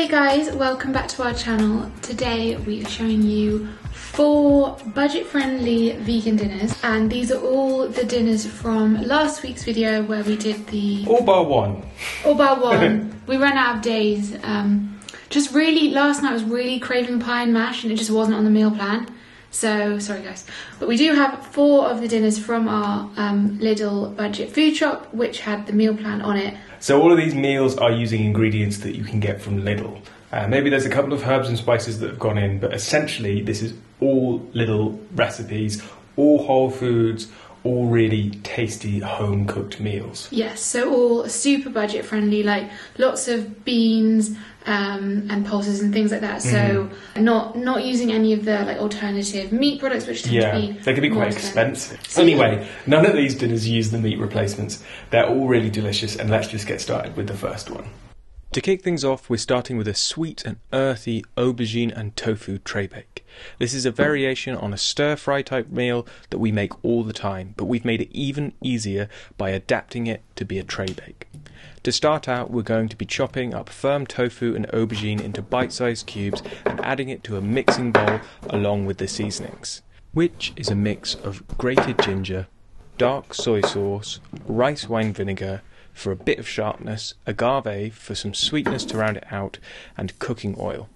Hey guys, welcome back to our channel. Today we are showing you 4 budget-friendly vegan dinners, and these are all the dinners from last week's video where we did the all bar one. We ran out of days. Just really last night I was really craving pie and mash and it just wasn't on the meal plan, so sorry guys, but we do have 4 of the dinners from our Lidl budget food shop which had the meal plan on it. So all of these meals are using ingredients that you can get from Lidl. Maybe there's a couple of herbs and spices that have gone in, but essentially this is all Lidl recipes, all whole foods, all really tasty home cooked meals. Yes, so all super budget friendly, like lots of beans and pulses and things like that. So not using any of the like alternative meat products, which tend to be they can be quite expensive. So anyway, none of these dinners use the meat replacements. They're all really delicious, and let's just get started with the first one. To kick things off, we're starting with a sweet and earthy aubergine and tofu tray bake. This is a variation on a stir-fry type meal that we make all the time, but we've made it even easier by adapting it to be a tray bake. To start out, we're going to be chopping up firm tofu and aubergine into bite-sized cubes and adding it to a mixing bowl along with the seasonings, which is a mix of grated ginger, dark soy sauce, rice wine vinegar, for a bit of sharpness, agave for some sweetness to round it out, and cooking oil.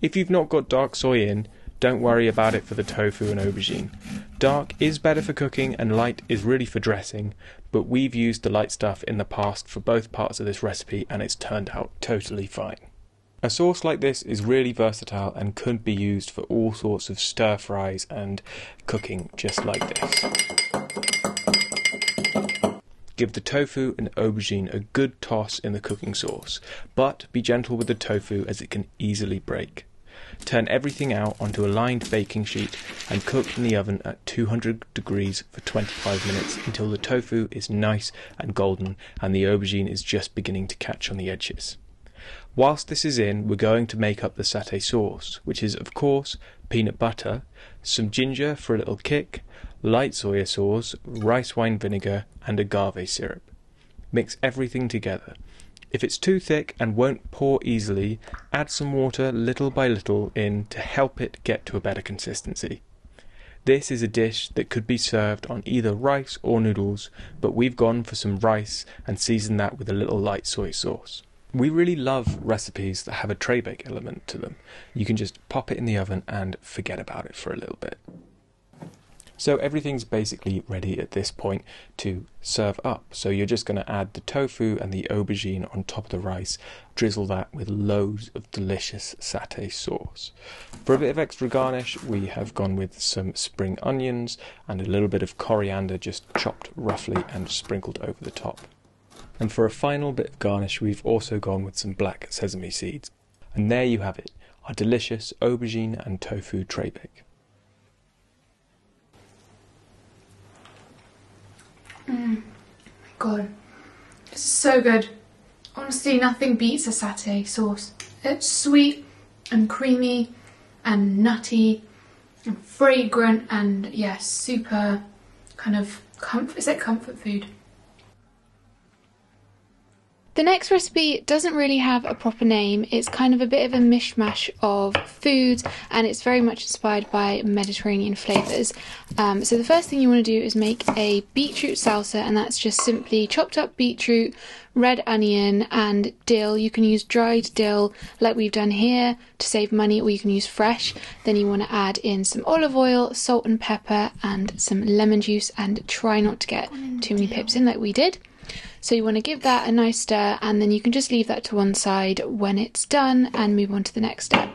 If you've not got dark soy in, don't worry about it for the tofu and aubergine. Dark is better for cooking and light is really for dressing, but we've used the light stuff in the past for both parts of this recipe and it's turned out totally fine. A sauce like this is really versatile and could be used for all sorts of stir fries and cooking just like this. Give the tofu and aubergine a good toss in the cooking sauce, but be gentle with the tofu as it can easily break. Turn everything out onto a lined baking sheet and cook in the oven at 200 degrees for 25 minutes until the tofu is nice and golden and the aubergine is just beginning to catch on the edges. Whilst this is in, we're going to make up the satay sauce, which is of course peanut butter, some ginger for a little kick, light soya sauce, rice wine vinegar and agave syrup. Mix everything together. If it's too thick and won't pour easily, add some water little by little in to help it get to a better consistency. This is a dish that could be served on either rice or noodles, but we've gone for some rice and seasoned that with a little light soy sauce. We really love recipes that have a tray bake element to them. You can just pop it in the oven and forget about it for a little bit. So everything's basically ready at this point to serve up. So you're just going to add the tofu and the aubergine on top of the rice, drizzle that with loads of delicious satay sauce. For a bit of extra garnish, we have gone with some spring onions and a little bit of coriander just chopped roughly and sprinkled over the top. And for a final bit of garnish, we've also gone with some black sesame seeds. And there you have it, our delicious aubergine and tofu tray bake. My God, it's so good. Honestly, nothing beats a satay sauce. It's sweet and creamy and nutty and fragrant and yeah, super kind of comfort. Is it comfort food? The next recipe doesn't really have a proper name. It's kind of a bit of a mishmash of foods and it's very much inspired by Mediterranean flavours. So the first thing you want to do is make a beetroot salsa, and that's just simply chopped up beetroot, red onion and dill. You can use dried dill like we've done here to save money, or you can use fresh. Then you want to add in some olive oil, salt and pepper and some lemon juice, and try not to get too many pips in like we did. So you want to give that a nice stir, and then you can just leave that to one side when it's done and move on to the next step.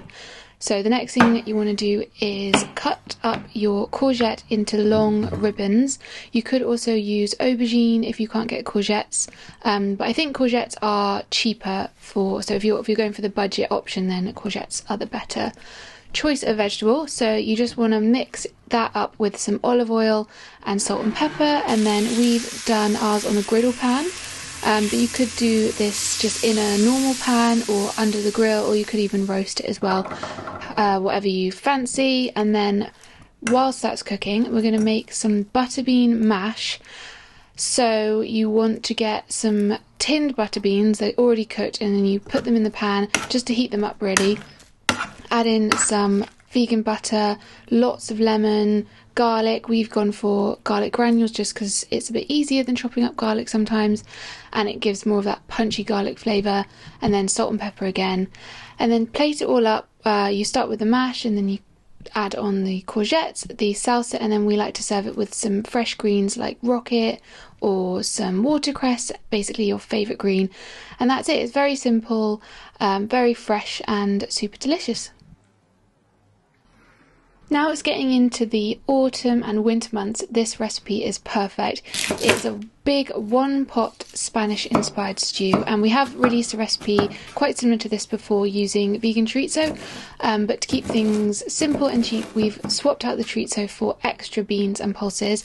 So the next thing that you want to do is cut up your courgette into long ribbons. You could also use aubergine if you can't get courgettes, but I think courgettes are cheaper for, so if you're going for the budget option, then courgettes are the better choice of vegetable. So you just want to mix that up with some olive oil and salt and pepper, and then we've done ours on the griddle pan, but you could do this just in a normal pan or under the grill, or you could even roast it as well, whatever you fancy. And then whilst that's cooking, we're going to make some butterbean mash. So you want to get some tinned butter beans, they're already cooked, and then you put them in the pan just to heat them up really. Add in some vegan butter, lots of lemon, garlic. We've gone for garlic granules just because it's a bit easier than chopping up garlic sometimes, and it gives more of that punchy garlic flavour, and then salt and pepper again. And then plate it all up. You start with the mash and then you add on the courgettes, the salsa, and then we like to serve it with some fresh greens like rocket or some watercress, basically your favourite green. And that's it. It's very simple, very fresh and super delicious. Now it's getting into the autumn and winter months. This recipe is perfect. It's a big one-pot Spanish-inspired stew, and we have released a recipe quite similar to this before using vegan chorizo, but to keep things simple and cheap, we've swapped out the chorizo for extra beans and pulses.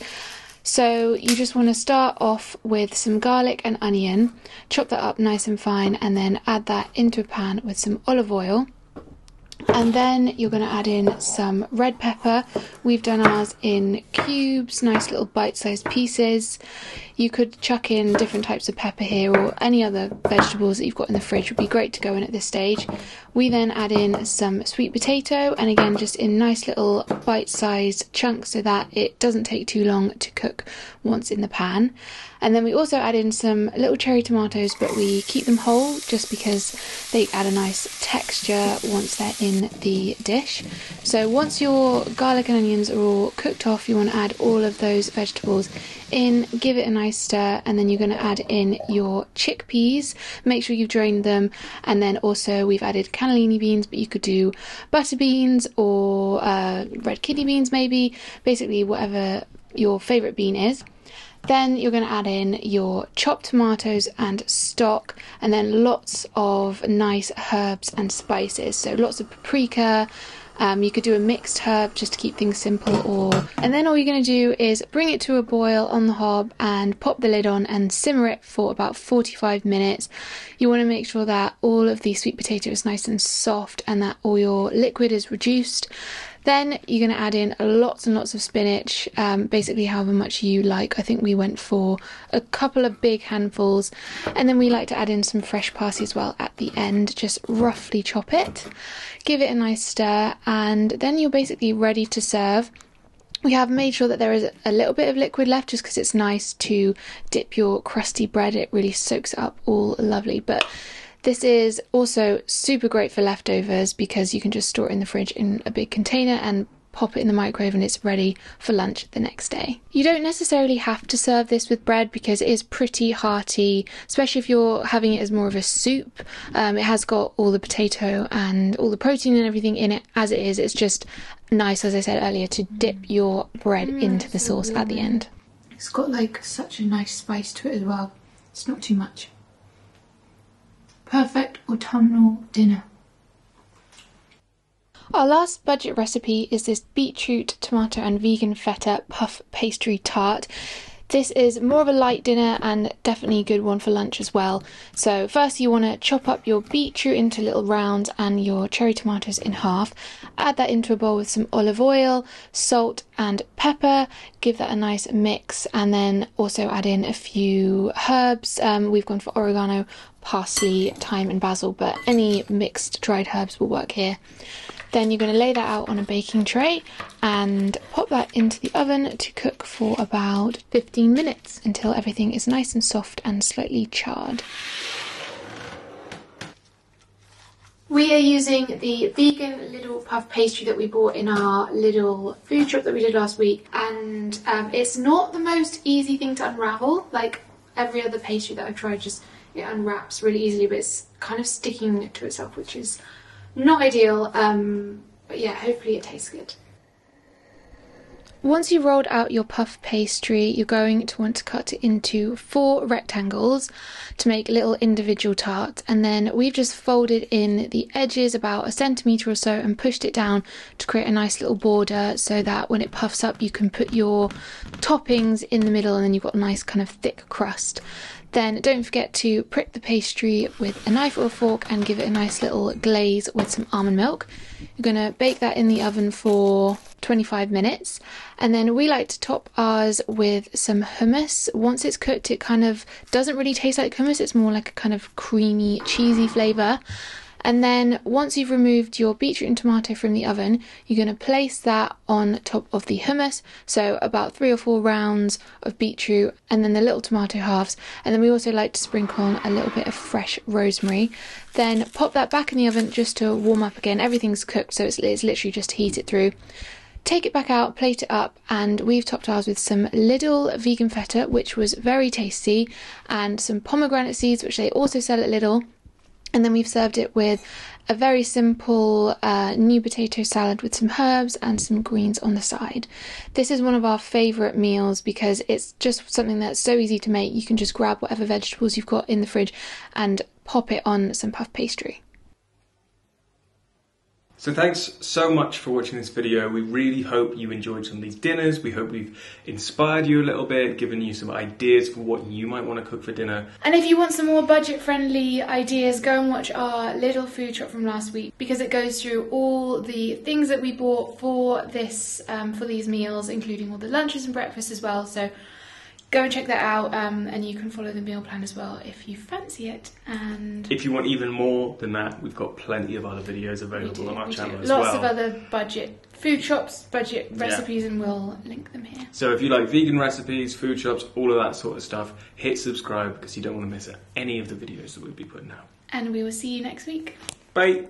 So you just want to start off with some garlic and onion, chop that up nice and fine, and then add that into a pan with some olive oil. And then you're going to add in some red pepper. We've done ours in cubes, nice little bite-sized pieces. You could chuck in different types of pepper here, or any other vegetables that you've got in the fridge would be great to go in at this stage. We then add in some sweet potato, and again just in nice little bite-sized chunks so that it doesn't take too long to cook once in the pan. And then we also add in some little cherry tomatoes, but we keep them whole just because they add a nice texture once they're in the dish. So once your garlic and onions are all cooked off, you want to add all of those vegetables in, give it a nice stir, and then you're going to add in your chickpeas. Make sure you've drained them, and then also we've added cannellini beans, but you could do butter beans or red kidney beans maybe, basically whatever your favourite bean is. Then you're going to add in your chopped tomatoes and stock, and then lots of nice herbs and spices. So lots of paprika, you could do a mixed herb just to keep things simple, and then all you're going to do is bring it to a boil on the hob and pop the lid on and simmer it for about 45 minutes. You want to make sure that all of the sweet potato is nice and soft and that all your liquid is reduced. Then you're going to add in lots and lots of spinach, basically however much you like. I think we went for a couple of big handfuls, and then we like to add in some fresh parsley as well at the end. Just roughly chop it, give it a nice stir, and then you're basically ready to serve. We have made sure that there is a little bit of liquid left just because it's nice to dip your crusty bread. It really soaks up all lovely, but this is also super great for leftovers because you can just store it in the fridge in a big container and pop it in the microwave and it's ready for lunch the next day. You don't necessarily have to serve this with bread because it is pretty hearty, especially if you're having it as more of a soup. It has got all the potato and all the protein and everything in it as it is. It's just nice, as I said earlier, to dip your bread into the sauce at the end. It's got like such a nice spice to it as well. It's not too much. Perfect autumnal dinner. Our last budget recipe is this beetroot, tomato and vegan feta puff pastry tart. This is more of a light dinner and definitely a good one for lunch as well. So first you want to chop up your beetroot into little rounds and your cherry tomatoes in half. Add that into a bowl with some olive oil, salt and pepper. Give that a nice mix, and then also add in a few herbs. We've gone for oregano, parsley, thyme and basil, but any mixed dried herbs will work here. Then you're going to lay that out on a baking tray and pop that into the oven to cook for about 15 minutes until everything is nice and soft and slightly charred. We are using the vegan Lidl puff pastry that we bought in our Lidl food shop that we did last week, and it's not the most easy thing to unravel. Like every other pastry that I've tried, just it unwraps really easily, but it's kind of sticking to itself, which is not ideal, but yeah, hopefully it tastes good. Once you've rolled out your puff pastry, you're going to want to cut it into 4 rectangles to make little individual tarts, and then we've just folded in the edges about 1 centimetre or so and pushed it down to create a nice little border so that when it puffs up you can put your toppings in the middle and then you've got a nice kind of thick crust. Then don't forget to prick the pastry with a knife or a fork and give it a nice little glaze with some almond milk. You're going to bake that in the oven for 25 minutes, and then we like to top ours with some hummus. Once it's cooked, it kind of doesn't really taste like hummus, it's more like a kind of creamy, cheesy flavour. And then once you've removed your beetroot and tomato from the oven, you're going to place that on top of the hummus. So about 3 or 4 rounds of beetroot and then the little tomato halves. And then we also like to sprinkle on a little bit of fresh rosemary. Then pop that back in the oven just to warm up again. Everything's cooked, so it's literally just to heat it through. Take it back out, plate it up, and we've topped ours with some Lidl vegan feta, which was very tasty, and some pomegranate seeds, which they also sell at Lidl. And then we've served it with a very simple new potato salad with some herbs and some greens on the side. This is one of our favourite meals because it's just something that's so easy to make. You can just grab whatever vegetables you've got in the fridge and pop it on some puff pastry. So thanks so much for watching this video. We really hope you enjoyed some of these dinners. We hope we've inspired you a little bit, given you some ideas for what you might want to cook for dinner. And if you want some more budget-friendly ideas, go and watch our Lidl food shop from last week, because it goes through all the things that we bought for this, for these meals, including all the lunches and breakfasts as well. So go and check that out, and you can follow the meal plan as well if you fancy it. And if you want even more than that, we've got plenty of other videos available on our channel as well. Lots of other budget food shops, budget recipes, and we'll link them here. So if you like vegan recipes, food shops, all of that sort of stuff, hit subscribe because you don't want to miss any of the videos that we'll be putting out. And we will see you next week. Bye.